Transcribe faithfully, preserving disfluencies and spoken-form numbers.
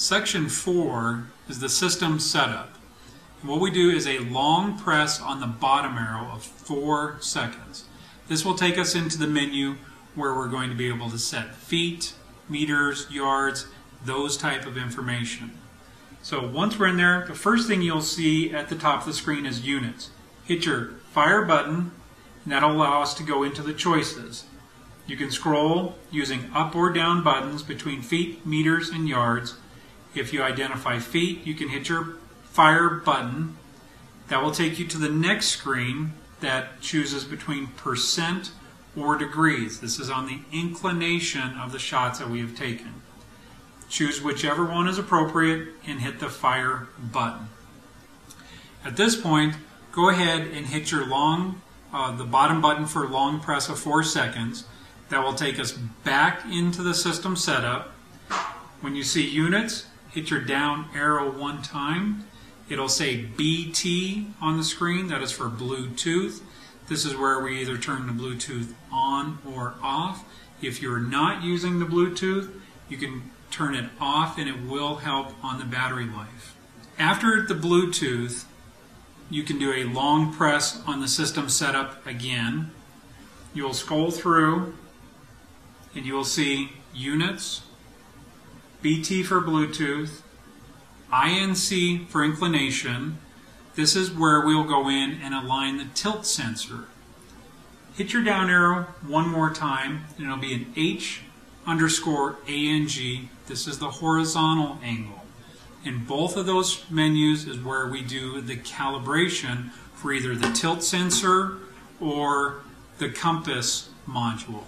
Section four is the system setup. And what we do is a long press on the bottom arrow of four seconds. This will take us into the menu where we're going to be able to set feet, meters, yards, those type of information. So once we're in there, the first thing you'll see at the top of the screen is units. Hit your fire button, and that'll allow us to go into the choices. You can scroll using up or down buttons between feet, meters, and yards. If you identify feet, you can hit your fire button. That will take you to the next screen that chooses between percent or degrees. This is on the inclination of the shots that we have taken. Choose whichever one is appropriate and hit the fire button. At this point, go ahead and hit your long, uh, the bottom button for long press of four seconds. That will take us back into the system setup. When you see units, hit your down arrow one time. It'll say B T on the screen. That is for Bluetooth. This is where we either turn the Bluetooth on or off. If you're not using the Bluetooth, you can turn it off and it will help on the battery life. After the Bluetooth, you can do a long press on the system setup again. You'll scroll through and you will see units, B T for Bluetooth, I N C for inclination. This is where we'll go in and align the tilt sensor. Hit your down arrow one more time and it'll be an H underscore A N G. This is the horizontal angle. In both of those menus is where we do the calibration for either the tilt sensor or the compass module.